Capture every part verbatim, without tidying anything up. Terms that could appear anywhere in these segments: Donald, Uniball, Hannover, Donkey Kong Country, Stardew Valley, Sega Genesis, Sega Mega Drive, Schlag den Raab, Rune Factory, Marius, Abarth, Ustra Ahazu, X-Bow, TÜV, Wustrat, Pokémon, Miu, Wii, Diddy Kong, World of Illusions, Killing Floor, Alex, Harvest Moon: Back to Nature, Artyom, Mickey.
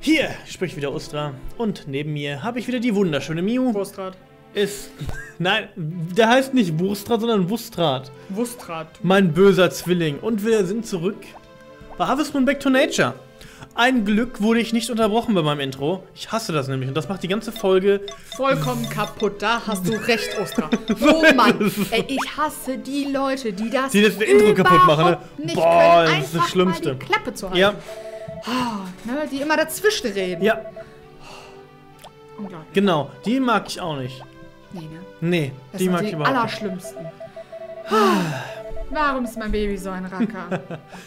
Hier spricht wieder Ustra und neben mir habe ich wieder die wunderschöne Miu. Wustrat. Ist. Nein, der heißt nicht Wustrat, sondern Wustrat. Wustrat. Mein böser Zwilling. Und wir sind zurück bei Harvest Moon: Back to Nature. Ein Glück wurde ich nicht unterbrochen bei meinem Intro. Ich hasse das nämlich und das macht die ganze Folge vollkommen kaputt. Da hast du recht, Ustra. Oh Mann, ey, ich hasse die Leute, die das, die das Intro kaputt machen. Ne? Boah, das ist das Schlimmste. Mal die Klappe zu halten. Ja. Oh, ne, die immer dazwischen reden. Ja. Oh, genau, die mag ich auch nicht. Nee, ne? Nee, das die mag ich überhaupt nicht. Das sind die allerschlimmsten. Warum ist mein Baby so ein Racker?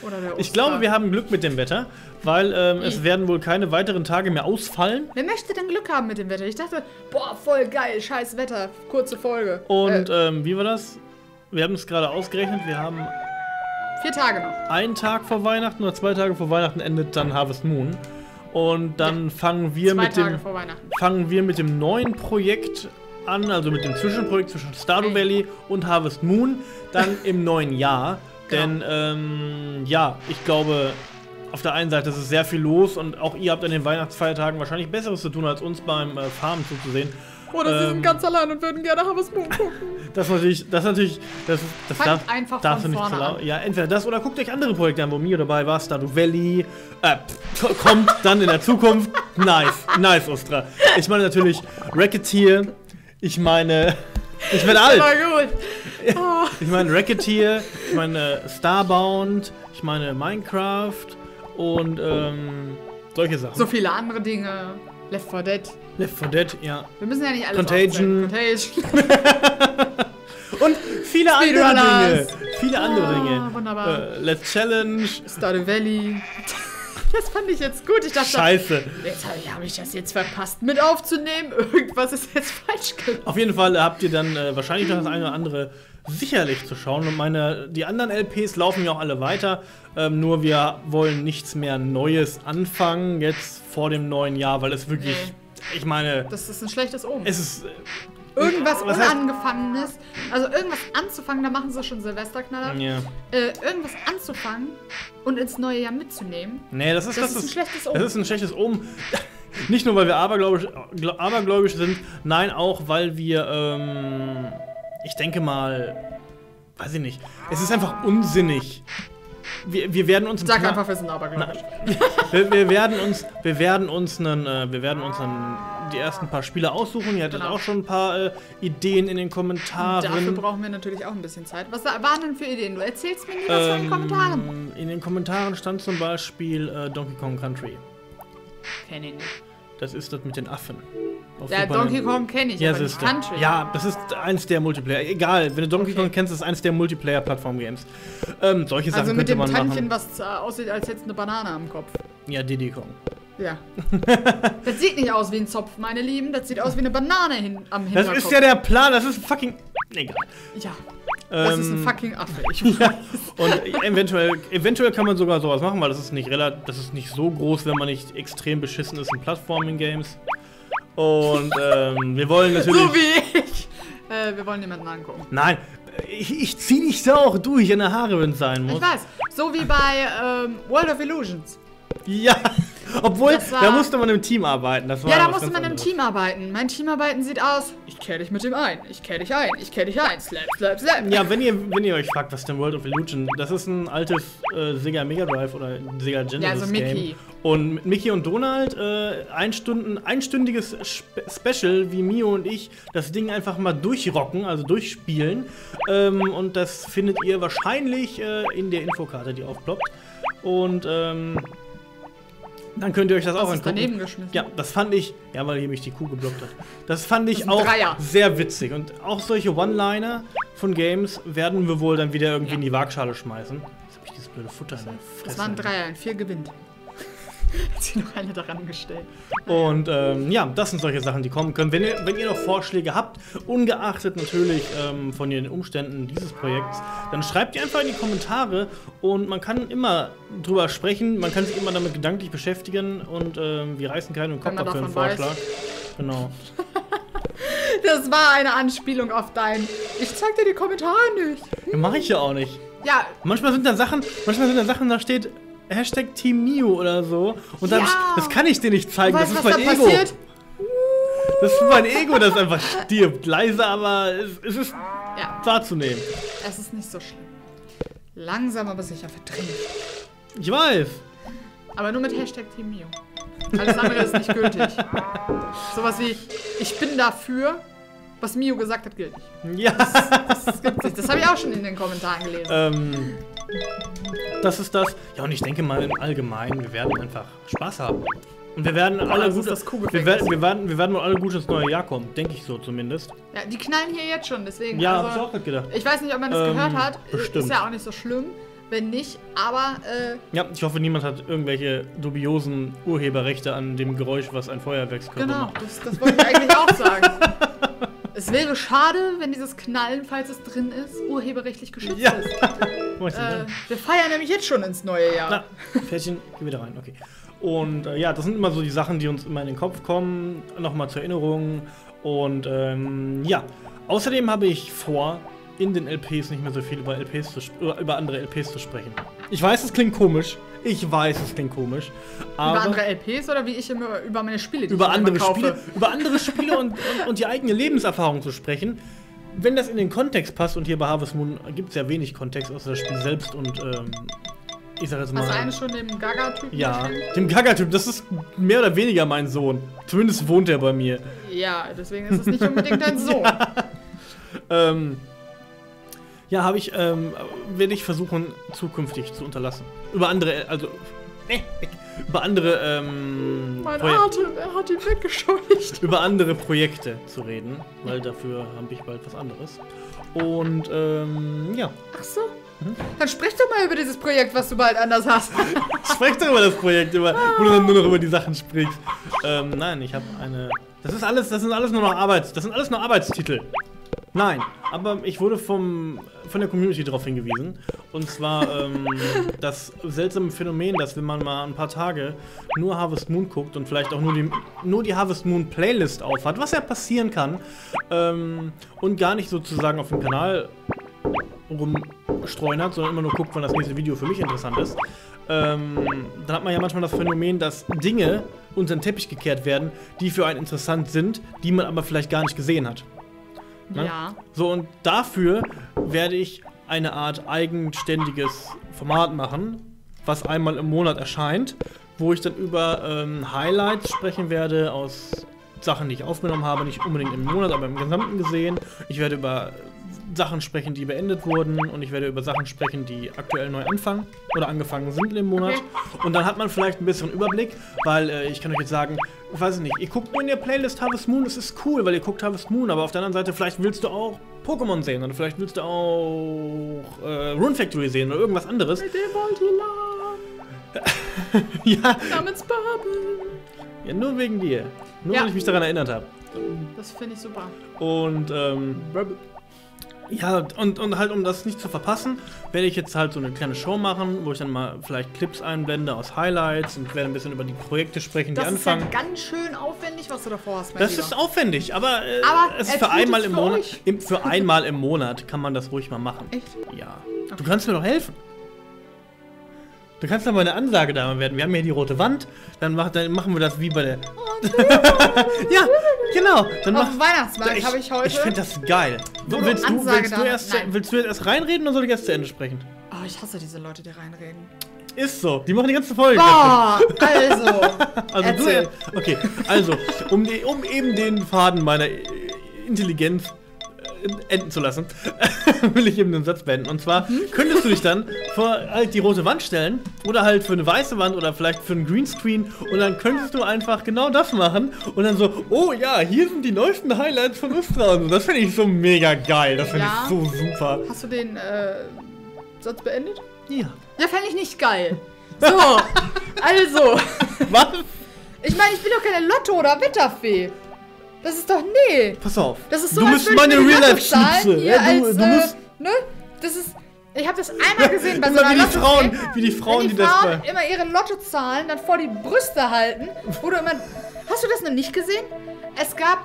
Oder der ich glaube, wir haben Glück mit dem Wetter, weil ähm, es werden wohl keine weiteren Tage mehr ausfallen. Wer möchte denn Glück haben mit dem Wetter? Ich dachte, boah, voll geil, scheiß Wetter, kurze Folge. Und äh. ähm, wie war das? Wir haben es gerade ausgerechnet, wir haben vier Tage noch. Einen Tag vor Weihnachten oder zwei Tage vor Weihnachten endet dann Harvest Moon. Und dann ja, fangen, wir mit dem, fangen wir mit dem neuen Projekt an, also mit dem Zwischenprojekt zwischen Stardew Valley und Harvest Moon, dann im neuen Jahr. Genau. Denn, ähm, ja, ich glaube, auf der einen Seite ist es sehr viel los und auch ihr habt an den Weihnachtsfeiertagen wahrscheinlich Besseres zu tun, als uns beim äh, Farmen zuzusehen. Oder ähm, sie sind ganz allein und würden gerne Harvest Moon gucken. Das natürlich, das natürlich, das, das darf, einfach darfst du nicht verlauten. Ja, entweder das oder guckt euch andere Projekte an, wo Miu dabei war, Stardew Valley, äh, kommt dann in der Zukunft. Nice, nice, Ustra. Ich meine natürlich Racketeer, ich meine, ich werde alt. Gut. Oh. Ich meine Racketeer, ich meine Starbound, ich meine Minecraft und ähm, solche Sachen. So viele andere Dinge. Left four Dead. Left four Dead, ja. Wir müssen ja nicht alles Contagion. Contagion. Und viele andere Dinge. Viele ah, andere Dinge. Wunderbar. Äh, Let's Challenge. Stardew Valley. Das fand ich jetzt gut. Ich dachte, scheiße. Jetzt habe ich das jetzt verpasst mit aufzunehmen. Irgendwas ist jetzt falsch geworden. Auf jeden Fall habt ihr dann äh, wahrscheinlich noch das eine oder andere sicherlich zu schauen. Und meine, die anderen L Ps laufen ja auch alle weiter. Ähm, nur wir wollen nichts mehr Neues anfangen jetzt vor dem neuen Jahr, weil es wirklich, nee. ich meine... Das ist ein schlechtes Omen. Es ist... Äh, irgendwas Unangefangenes. Also irgendwas anzufangen, da machen sie schon Silvesterknaller. Ja. Äh, irgendwas anzufangen und ins neue Jahr mitzunehmen. Nee, das ist, das das ist ein schlechtes Omen. Das ist ein schlechtes Omen. Nicht nur, weil wir abergläubisch, abergläubisch sind, nein, auch, weil wir... Ähm, ich denke mal, weiß ich nicht. Es ist einfach unsinnig. Wir, wir werden uns. Sag einfach, wir sind abergläubisch. wir, wir werden uns, wir werden uns einen, äh, wir werden uns einen, die ersten paar Spiele aussuchen. Ihr hattet genau. auch schon ein paar äh, Ideen in den Kommentaren. Dafür brauchen wir natürlich auch ein bisschen Zeit. Was waren denn für Ideen? Du erzählst mir nie was ähm, von den Kommentaren. In den Kommentaren stand zum Beispiel äh, Donkey Kong Country. Kenn ich nicht. Das ist das mit den Affen. Ja, Donkey Kong kenne ich, ja, aber nicht Country. Ja, das ist eins der Multiplayer. Egal, wenn du Donkey okay. Kong kennst, ist eins der Multiplayer-Plattform-Games. Ähm, solche Sachen könnte man machen. Also mit dem Tantchen, was äh, aussieht, als hättest du eine Banane am Kopf. Ja, Diddy Kong. Ja. Das sieht nicht aus wie ein Zopf, meine Lieben. Das sieht aus wie eine Banane hin am Hinterkopf. Das ist ja der Plan, das ist ein fucking... Egal. Ja. Das ähm, ist ein fucking Affe, ich weiß. Ja. Und eventuell, eventuell kann man sogar sowas machen, weil das ist nicht relativ, das ist nicht so groß, wenn man nicht extrem beschissen ist in Plattforming-Games. Und ähm, wir wollen natürlich... So wie ich! Äh, wir wollen niemanden angucken. Nein, ich, ich zieh dich da auch durch in der Haare, wenn es sein muss. Ich weiß, so wie bei ähm, World of Illusions. Ja, obwohl, war, da musste man im Team arbeiten. Das war ja, da musste man anderes. im Team arbeiten. Mein Teamarbeiten sieht aus, ich kehre dich mit dem ein, ich kehre dich ein, ich kehre dich ein, slap, slap, slap. Ja, wenn ihr, wenn ihr euch fragt, was denn World of Illusion, das ist ein altes äh, Sega Mega Drive oder Sega Genesis Game. Ja, also Mickey. Und mit Mickey und Donald, äh, ein Stunden, einstündiges Spe Special, wie Miu und ich, das Ding einfach mal durchrocken, also durchspielen. Ähm, und das findet ihr wahrscheinlich äh, in der Infokarte, die aufploppt. Und, ähm... dann könnt ihr euch das, das auch angucken. Daneben geschmissen. Ja, das fand ich, ja, weil hier mich die Kuh geblockt hat. Das fand ich das auch Dreier. sehr witzig. Und auch solche One-Liner von Games werden wir wohl dann wieder irgendwie ja. in die Waagschale schmeißen. Jetzt hab ich dieses blöde Futter in der Fresse. Das war ein Dreier, ein Vier gewinnt. Hat sich noch eine daran gestellt. Und ähm, ja, das sind solche Sachen, die kommen können. Wenn ihr, wenn ihr noch Vorschläge habt, ungeachtet natürlich ähm, von den Umständen dieses Projekts, dann schreibt die einfach in die Kommentare und man kann immer drüber sprechen, man kann sich immer damit gedanklich beschäftigen und ähm, wir reißen keinen und kommen dafür einen Vorschlag. Weiß. Genau. Das war eine Anspielung auf dein. Ich zeig dir die Kommentare nicht. Hm. Ja, mach ich ja auch nicht. Ja. Manchmal sind da Sachen, manchmal sind da Sachen, da steht. Hashtag Team Miu oder so. Und dann, ja. Das kann ich dir nicht zeigen, weißt, das ist mein Ego. Passiert? Das ist mein Ego, das einfach stirbt. Leise, aber es, es ist ja. wahrzunehmen. Es ist nicht so schlimm. Langsam, aber sicher verdrängt. Ich weiß. Aber nur mit Hashtag Team Miu. Alles andere ist nicht gültig. Sowas wie, ich bin dafür, was Miu gesagt hat, gilt nicht. Ja. Das, das gibt's nicht. Das habe ich auch schon in den Kommentaren gelesen. Ähm, das ist das. Ja, und ich denke mal im Allgemeinen, wir werden einfach Spaß haben. Und wir werden, alle gut, das wir, werden, wir, werden, wir werden alle gut ins neue Jahr kommen, denke ich so zumindest. Ja, die knallen hier jetzt schon, deswegen. Ja, also, hab ich auch gerade gedacht. Ich weiß nicht, ob man das ähm, gehört hat. Bestimmt. Ist ja auch nicht so schlimm. Wenn nicht, aber... Äh, ja, ich hoffe, niemand hat irgendwelche dubiosen Urheberrechte an dem Geräusch, was ein Feuerwerkskörper genau, macht. Genau, das, das wollte ich eigentlich auch sagen. Es wäre schade, wenn dieses Knallen, falls es drin ist, urheberrechtlich geschützt ja. ist. äh, wir feiern nämlich jetzt schon ins neue Jahr. Na, Pferdchen, geh wieder rein, okay. Und äh, ja, das sind immer so die Sachen, die uns immer in den Kopf kommen. Nochmal zur Erinnerung. Und ähm, ja, außerdem habe ich vor... in den L Ps nicht mehr so viel über L Ps zu über andere L Ps zu sprechen. Ich weiß, es klingt komisch. Ich weiß, es klingt komisch. Aber über andere L Ps oder wie ich immer über meine Spiele, die über ich andere immer kaufe. Spiele, über andere Spiele und, und, und die eigene Lebenserfahrung zu sprechen, wenn das in den Kontext passt. Und hier bei Harvest Moon gibt es ja wenig Kontext außer das Spiel selbst und ähm, ich sage jetzt mal. Hast du eine schon dem Gaga-Typen? Ja, dem Gaga-Typ. Das ist mehr oder weniger mein Sohn. Zumindest wohnt er bei mir. Ja, deswegen ist es nicht unbedingt dein Sohn. Ja. Ähm. Ja, habe ich, ähm, werde ich versuchen, zukünftig zu unterlassen. Über andere, also, äh, über andere, ähm, mein Atem, er hat ihn weggescheucht. Über andere Projekte zu reden, weil dafür habe ich bald was anderes. Und, ähm, ja. Ach so. Mhm. Dann sprech doch mal über dieses Projekt, was du bald anders hast. Sprech doch über das Projekt, über, wo du dann nur noch über die Sachen sprichst. Ähm, nein, ich habe eine, das ist alles, das sind alles nur noch Arbeits, das sind alles nur Arbeitstitel. Nein, aber ich wurde vom, von der Community darauf hingewiesen. Und zwar ähm, das seltsame Phänomen, dass wenn man mal ein paar Tage nur Harvest Moon guckt und vielleicht auch nur die, nur die Harvest Moon Playlist aufhat, was ja passieren kann, ähm, und gar nicht sozusagen auf dem Kanal rumstreunert, sondern immer nur guckt, wann das nächste Video für mich interessant ist, ähm, dann hat man ja manchmal das Phänomen, dass Dinge unter den Teppich gekehrt werden, die für einen interessant sind, die man aber vielleicht gar nicht gesehen hat. Ne? Ja. So, und dafür werde ich eine Art eigenständiges Format machen, was einmal im Monat erscheint, wo ich dann über ähm, Highlights sprechen werde aus Sachen, die ich aufgenommen habe, nicht unbedingt im Monat, aber im Gesamten gesehen. Ich werde über Sachen sprechen, die beendet wurden, und ich werde über Sachen sprechen, die aktuell neu anfangen oder angefangen sind im Monat. Okay. Und dann hat man vielleicht ein bisschen Überblick, weil äh, ich kann euch jetzt sagen, ich weiß nicht, ihr guckt nur in der Playlist Harvest Moon, das ist cool, weil ihr guckt Harvest Moon, aber auf der anderen Seite, vielleicht willst du auch Pokémon sehen oder vielleicht willst du auch äh, Rune Factory sehen oder irgendwas anderes. Mit dem wollt ihr lang. Ja. Namens Babel. Ja, nur wegen dir. Nur ja. weil ich mich daran erinnert habe. Das finde ich super. Und ähm... ja, und, und halt, um das nicht zu verpassen, werde ich jetzt halt so eine kleine Show machen, wo ich dann mal vielleicht Clips einblende aus Highlights und werde ein bisschen über die Projekte sprechen, die das anfangen. Das ist ja ganz schön aufwendig, was du davor hast, mein Das Lieber. Ist aufwendig, aber, äh, aber es ist für einmal im Monat, im, für einmal im Monat kann man das ruhig mal machen. Echt? Ja. Okay. Du kannst mir doch helfen. Du kannst doch mal eine Ansage da werden. Wir haben hier die rote Wand, dann, mach, dann machen wir das wie bei der... Oh, ja, genau. Dann Auf dem Weihnachtsmarkt habe ich heute... Ich finde das geil. Du, willst, du, willst, du erst, willst du jetzt erst reinreden oder soll ich erst zu Ende sprechen? Oh, ich hasse diese Leute, die reinreden. Ist so. Die machen die ganze Folge. Boah, also. also erzähl. Du, okay, also, um, die, um eben den Faden meiner Intelligenz enden zu lassen, will ich eben den Satz beenden. Und zwar hm? könntest du dich dann vor halt die rote Wand stellen oder halt für eine weiße Wand oder vielleicht für einen Greenscreen, und dann könntest du einfach genau das machen und dann so, oh ja, hier sind die neuesten Highlights von Ustra und so. Das finde ich so mega geil. Das finde ja. ich so super. Hast du den äh, Satz beendet? Ja. Ja, fände ich nicht geil. So, also. Was? Ich meine, ich bin doch keine Lotto- oder Wetterfee. Das ist doch, nee. Pass auf. Das ist so, du musst meine Real-Life-Schütze. Ja, du, du äh, musst... Ne? Das ist... Ich habe das einmal gesehen bei so einer Lotto. Frauen, wie die Frauen, wenn die, die Frauen das immer ihre Lottozahlen dann vor die Brüste halten. Wo du immer... Hast du das noch nicht gesehen? Es gab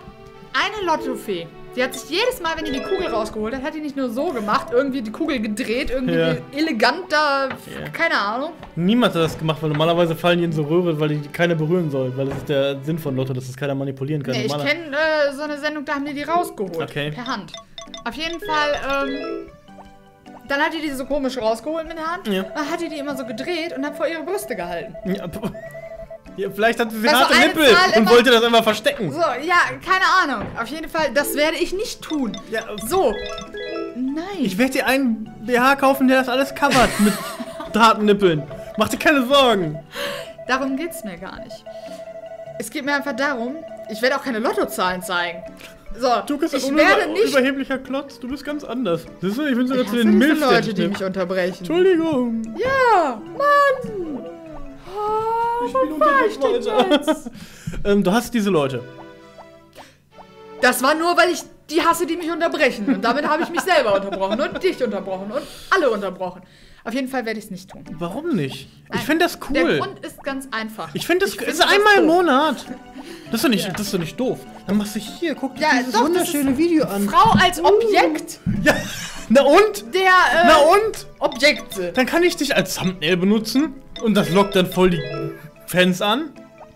eine Lottofee. Die hat sich jedes Mal, wenn die die Kugel rausgeholt hat, hat die nicht nur so gemacht, irgendwie die Kugel gedreht, irgendwie ja. eleganter, yeah. keine Ahnung. Niemand hat das gemacht, weil normalerweise fallen die in so Röhre, weil die keiner berühren soll, weil das ist der Sinn von Lotto, dass das keiner manipulieren kann. Nee, ich kenne äh, so eine Sendung, da haben die die rausgeholt, okay. per Hand. Auf jeden Fall, ähm, dann hat die die so komisch rausgeholt mit der Hand, ja. dann hat die die immer so gedreht und hat vor ihre Brüste gehalten. Ja, Ja, vielleicht hat sie sie harte Nippel und wollte das einfach verstecken. So, ja, keine Ahnung. Auf jeden Fall, das werde ich nicht tun. Ja, so. Nein. Ich werde dir einen B H kaufen, der das alles covert mit harten Nippeln. Mach dir keine Sorgen. Darum geht's mir gar nicht. Es geht mir einfach darum, ich werde auch keine Lottozahlen zeigen. So, du bist ein überheblicher Klotz, du bist ganz anders. Siehst du, ich bin sogar zu den Milch. Das sind Leute, die mich unterbrechen. Entschuldigung. Ja, Mann. Oh. Ich bin unterwegs, ähm, du hast diese Leute. Das war nur, weil ich die hasse, die mich unterbrechen. Und damit habe ich mich selber unterbrochen und dich unterbrochen und alle unterbrochen. Auf jeden Fall werde ich es nicht tun. Warum nicht? Nein. Ich finde das cool. Der Grund ist ganz einfach. Ich finde das ich find ist das einmal im Monat. Das ist doch nicht, ja. das ist doch nicht doof. Dann machst du hier, guck dir ja, dieses doch, wunderschöne das Video an. Frau als Objekt. Uh. Ja. Na und? Der, äh, Na und? Objekte. Dann kann ich dich als Thumbnail benutzen und das lockt dann voll die Fans an.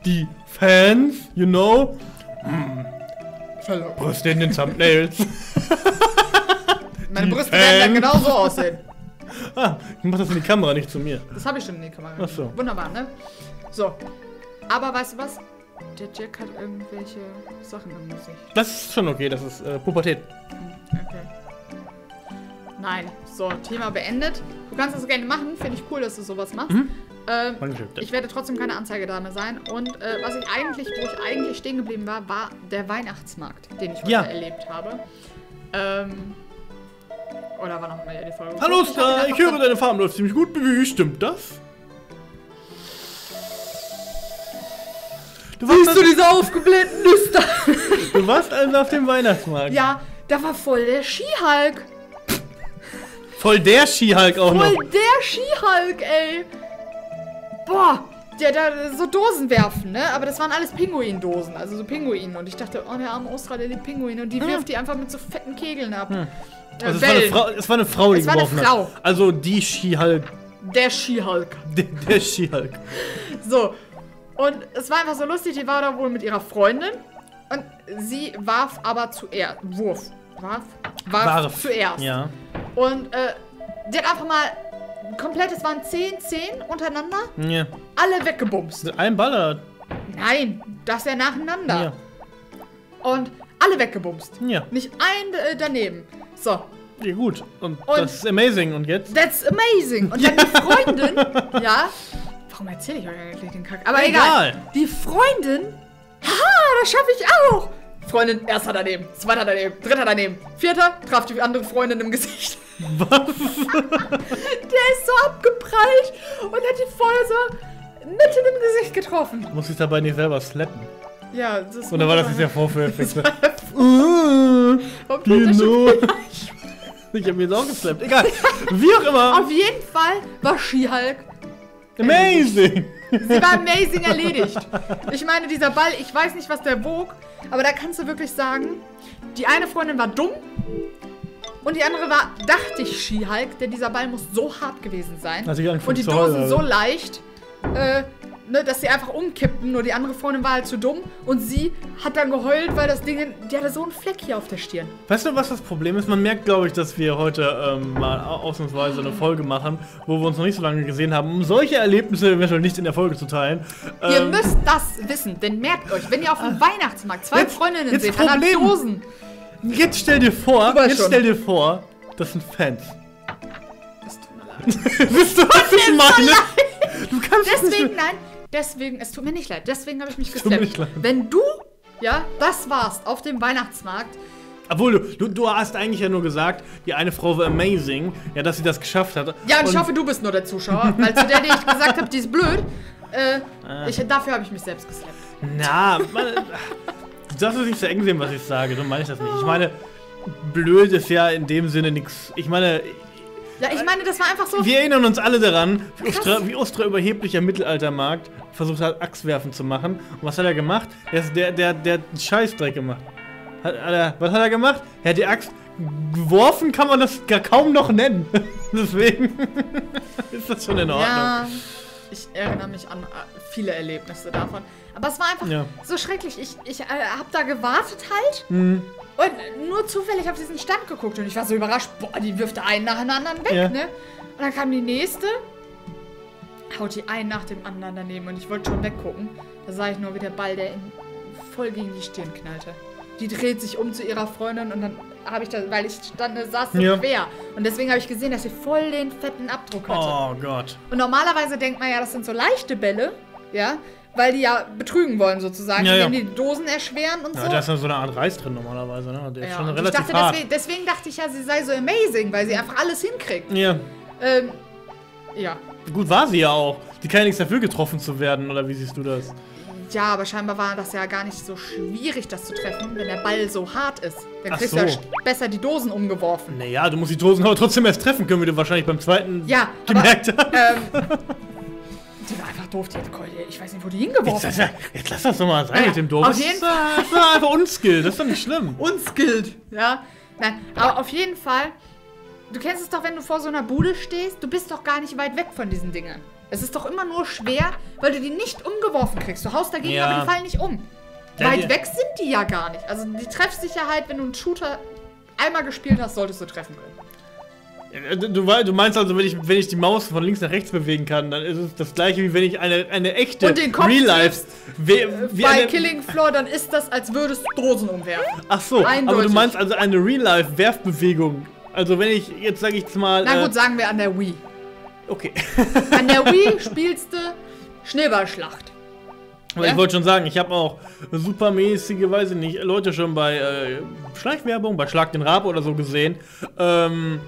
Die Fans, you know. Hm. Brüste in den Thumbnails. Meine die Brüste Fans. werden dann genauso aussehen. Ah, ich mach das in die Kamera, nicht zu mir. Das habe ich schon in die Kamera. Ach so. Wunderbar, ne? So. Aber weißt du was? Der Jack hat irgendwelche Sachen im Gesicht. Das ist schon okay, das ist äh, Pubertät. Okay. Nein. So, Thema beendet. Du kannst das gerne machen. Finde ich cool, dass du sowas machst. Mhm. Ähm, ich werde trotzdem keine Anzeige da mehr sein. Und äh, was ich eigentlich, wo ich eigentlich stehen geblieben war, war der Weihnachtsmarkt, den ich heute ja. erlebt habe. Ähm, oder war noch mal die Folge? Hallo, Star, ich, ich höre, deine Farm läuft ziemlich gut. Wie stimmt das? Du warst Siehst du diese aufgeblähten Nüster? Du warst also auf dem Weihnachtsmarkt. Ja, da war voll der Skihulk. Voll der Skihulk auch noch. Voll der Skihulk, ey. Boah, der da so Dosen werfen, ne? Aber das waren alles Pinguindosen, also so Pinguinen. Und ich dachte, oh, der arme Ustra, der liebt Pinguine. Und die hm. wirft die einfach mit so fetten Kegeln ab. Hm. Also äh, es, war eine Frau, es war eine Frau, die es geworfen war eine Frau. Hat. Also die Skihulk. Der Skihulk. Der, der Skihulk. So. Und es war einfach so lustig, die war da wohl mit ihrer Freundin. Und sie warf aber zuerst. Wurf. Warf? Warf, warf. zuerst. Ja. Und äh, die hat einfach mal komplett, es waren zehn, zehn untereinander, ja. alle weggebumst. Mit einem Baller? Nein, das ja nacheinander. Ja. Und alle weggebumst. Ja. Nicht ein äh, daneben. So. Ja, gut. Und, und das ist amazing. Und jetzt? That's amazing. Und dann die Freundin, ja. Warum erzähle ich euch eigentlich den Kack? Aber egal. egal. Die Freundin, haha, das schaffe ich auch. Freundin, erster daneben, zweiter daneben, dritter daneben, vierter, traf die andere Freundin im Gesicht. Was? Der ist so abgeprallt und hat die voll so mitten im Gesicht getroffen. Muss ich dabei nicht selber slappen? Ja, das ist. Oder war das nicht der Vorführeffekt? Genau. Ich hab mir jetzt auch geslappt. Egal. Wie auch immer. Auf jeden Fall war Skihulk amazing. Sie war amazing erledigt. Ich meine, dieser Ball, ich weiß nicht, was der wog, aber da kannst du wirklich sagen, die eine Freundin war dumm und die andere war, dachte ich, Skihulk, denn dieser Ball muss so hart gewesen sein. Also und die Dosen so leicht, äh, ne, dass sie einfach umkippten, nur die andere Freundin war halt zu dumm und sie hat dann geheult, weil das Ding, die hatte so einen Fleck hier auf der Stirn. Weißt du, was das Problem ist? Man merkt, glaube ich, dass wir heute ähm, mal ausnahmsweise eine Folge machen, wo wir uns noch nicht so lange gesehen haben, um solche Erlebnisse eventuell nicht in der Folge zu teilen. Ähm, ihr müsst das wissen, denn merkt euch, wenn ihr auf dem äh, Weihnachtsmarkt zwei jetzt, Freundinnen jetzt seht, dann habt Dosen. Jetzt stell dir vor, jetzt schon. stell dir vor, das sind Fans. Das tut mir leid. Wisst du, was ich meine? Du kannst Deswegen, das nicht nein. Deswegen, es tut mir nicht leid, deswegen habe ich mich geslappt. Wenn du, ja, das warst auf dem Weihnachtsmarkt. Obwohl, du, du hast eigentlich ja nur gesagt, die eine Frau war amazing, ja, dass sie das geschafft hat. Ja, und, und ich hoffe, du bist nur der Zuschauer, weil zu der, die ich gesagt habe, die ist blöd, äh, ah. ich, dafür habe ich mich selbst geslappt. Na, man, du darfst es nicht so eng sehen, was ich sage, so meine ich das nicht. Ich meine, blöd ist ja in dem Sinne nichts, ich meine... Ja, ich meine, das war einfach so... Wir erinnern uns alle daran, wie Ustra, wie Ustra überheblicher Mittelaltermarkt versucht hat, Axtwerfen zu machen. Und was hat er gemacht? Der, der, der hat einen Scheißdreck gemacht. Hat, Alter, was hat er gemacht? Er hat die Axt geworfen, kann man das gar kaum noch nennen. Deswegen ist das schon in Ordnung. Ja, ich erinnere mich an viele Erlebnisse davon. Aber es war einfach ja. so schrecklich. Ich, ich äh, habe da gewartet halt mhm. und nur zufällig auf diesen Stand geguckt. Und ich war so überrascht, boah, die wirft einen nach dem anderen weg, ja. ne? Und dann kam die nächste, haut die einen nach dem anderen daneben. Und ich wollte schon weggucken. Da sah ich nur, wie der Ball, der in, voll gegen die Stirn knallte. Die dreht sich um zu ihrer Freundin und dann habe ich da, weil ich stand, saß so ja. quer. Und deswegen habe ich gesehen, dass sie voll den fetten Abdruck hatte. Oh Gott. Und normalerweise denkt man ja, das sind so leichte Bälle, ja, weil die ja betrügen wollen sozusagen, ja, indem ja. die Dosen erschweren und ja, so. Ja, da ist ja so eine Art Reis drin normalerweise, ne? Der ja. ist schon relativ dachte, hart. Deswegen, deswegen dachte ich ja, sie sei so amazing, weil sie einfach alles hinkriegt. Ja. Ähm, ja. Gut war sie ja auch. Die kann ja nichts dafür, getroffen zu werden, oder wie siehst du das? Ja, aber scheinbar war das ja gar nicht so schwierig, das zu treffen, wenn der Ball so hart ist. Dann kriegst du ja besser die Dosen umgeworfen. Naja, du musst die Dosen aber trotzdem erst treffen können, wie du wahrscheinlich beim zweiten ja, gemerkt aber, hast. Ähm, die war einfach doof, die hat Keule. Ich weiß nicht, wo die hingeworfen ist. Jetzt, jetzt lass das doch mal sein ja, mit dem Dosen. Auf jeden Fall. Das war einfach unskilled, das ist doch nicht schlimm. Unskilled, ja. Nein, aber auf jeden Fall, du kennst es doch, wenn du vor so einer Bude stehst, du bist doch gar nicht weit weg von diesen Dingern. Es ist doch immer nur schwer, weil du die nicht umgeworfen kriegst. Du haust dagegen, ja. aber die fallen nicht um. Ja, weit weg sind die ja gar nicht. Also die Treffsicherheit, wenn du einen Shooter einmal gespielt hast, solltest du treffen können. Ja, du, du meinst also, wenn ich, wenn ich die Maus von links nach rechts bewegen kann, dann ist es das gleiche, wie wenn ich eine, eine echte Real-Life... Bei Killing Floor, dann ist das, als würdest du Dosen umwerfen. Ach so, eindeutig. Aber du meinst also eine Real-Life-Werfbewegung. Also wenn ich, jetzt sage ich jetzt mal... Na gut, äh, sagen wir an der Wii. Okay. An der Wii spielst du Schneeballschlacht. Aber ja? ich wollte schon sagen, ich habe auch supermäßige, weiß ich nicht, Leute schon bei äh, Schleichwerbung, bei Schlag den Raab oder so gesehen. Ähm,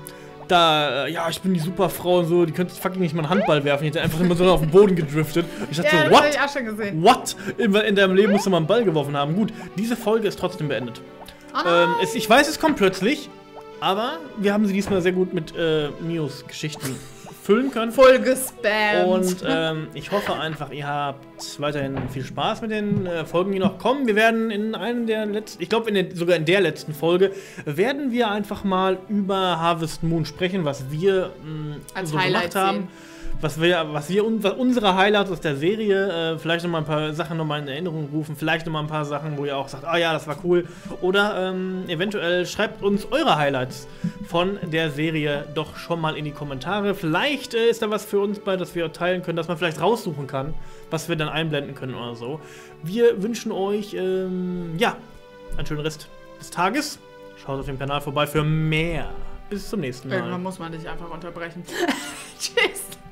da, äh, ja, ich bin die Superfrau und so, die könnte fucking nicht mal einen Handball werfen. Ich hätte einfach immer so auf den Boden gedriftet. Ich dachte ja, so, what? Hab ich auch schon gesehen. What? In, in deinem Leben musst du mal einen Ball geworfen haben. Gut, diese Folge ist trotzdem beendet. Oh ähm, es, ich weiß, es kommt plötzlich, aber wir haben sie diesmal sehr gut mit äh, Mius Geschichten füllen können. Voll gespammt. Und ähm, ich hoffe einfach, ihr habt weiterhin viel Spaß mit den äh, Folgen, die noch kommen. Wir werden in einem der letzten, ich glaube in den, sogar in der letzten Folge, werden wir einfach mal über Harvest Moon sprechen, was wir mh, als so Highlight gemacht haben. Sehen. Was wir, was wir was unsere Highlights aus der Serie, äh, vielleicht nochmal ein paar Sachen nochmal in Erinnerung rufen, vielleicht nochmal ein paar Sachen, wo ihr auch sagt, ah ja, das war cool. Oder ähm, eventuell schreibt uns eure Highlights von der Serie doch schon mal in die Kommentare. Vielleicht äh, ist da was für uns bei, das wir teilen können, dass man vielleicht raussuchen kann, was wir dann einblenden können oder so. Wir wünschen euch, ähm, ja, einen schönen Rest des Tages. Schaut auf dem Kanal vorbei für mehr. Bis zum nächsten Mal. Irgendwann muss man dich einfach unterbrechen. Tschüss.